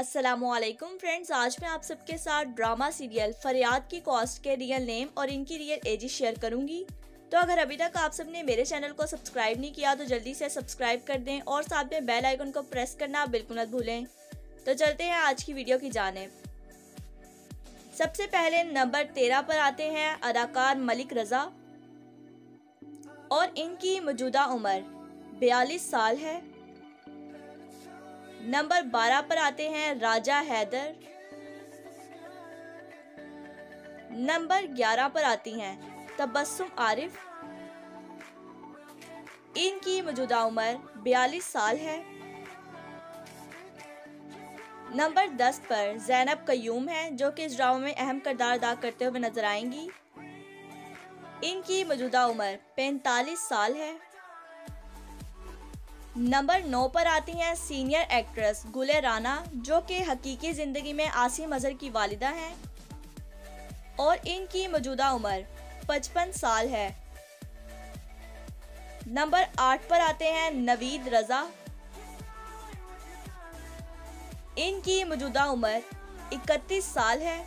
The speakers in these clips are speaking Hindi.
अस्सलामुअलैकुम फ्रेंड्स, आज मैं आप सबके साथ ड्रामा सीरियल फरियाद की कास्ट के रियल नेम और इनकी रियल एजेस शेयर करूंगी। तो अगर अभी तक आप सबने मेरे चैनल को सब्सक्राइब नहीं किया तो जल्दी से सब्सक्राइब कर दें और साथ में बेल आइकन को प्रेस करना बिल्कुल मत भूलें। तो चलते हैं आज की वीडियो की जानिब। सबसे पहले नंबर 13 पर आते हैं अदाकार मलिक रजा और इनकी मौजूदा उम्र 42 साल है। नंबर 12 पर आते हैं राजा हैदर। नंबर 11 पर आती हैं तबस्सुम आरिफ, इनकी मौजूदा उम्र 42 साल है। नंबर 10 पर जैनब कयूम है जो कि इस ड्रामा में अहम किरदार अदा करते हुए नजर आएंगी। इनकी मौजूदा उम्र 45 साल है। नंबर 9 पर आती हैं सीनियर एक्ट्रेस गुले राना जो कि हकीकी ज़िंदगी में आसिम नज़र की वालिदा हैं और इनकी मौजूदा उम्र 55 साल है। नंबर 8 पर आते हैं नवीद रज़ा, इनकी मौजूदा उम्र 31 साल है।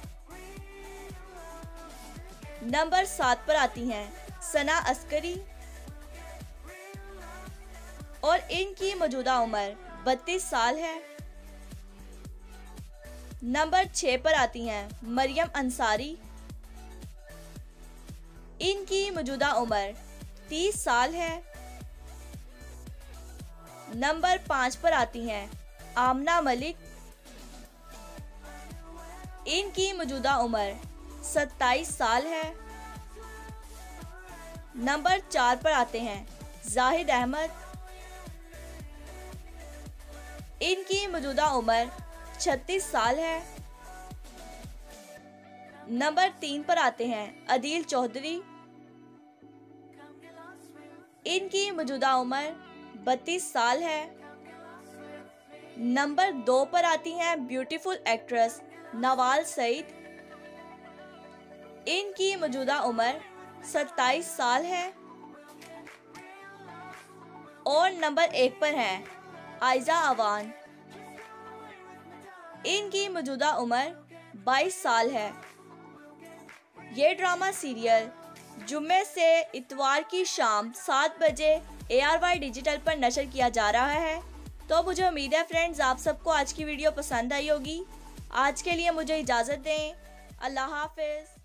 नंबर 7 पर आती हैं सना अस्करी और इनकी मौजूदा उम्र 32 साल है। नंबर 6 पर आती हैं मरियम अंसारी, इनकी मौजूदा उम्र 30 साल है। नंबर 5 पर आती हैं आमना मलिक, इनकी मौजूदा उम्र 27 साल है। नंबर 4 पर आते हैं जाहिद अहमद, इनकी मौजूदा उम्र 36 साल है। नंबर 3 पर आते हैं अदील चौधरी, इनकी मौजूदा उम्र 32 साल है। नंबर 2 पर आती हैं ब्यूटीफुल एक्ट्रेस नवाल सईद, इनकी मौजूदा उम्र 27 साल है। और नंबर 1 पर हैं आयजा अवान, इनकी मौजूदा उम्र 22 साल है। ये ड्रामा सीरियल जुम्मे से इतवार की शाम 7 बजे ARY डिजिटल पर नशर किया जा रहा है। तो मुझे उम्मीद है फ्रेंड्स आप सबको आज की वीडियो पसंद आई होगी। आज के लिए मुझे इजाज़त दें। अल्लाह हाफिज़।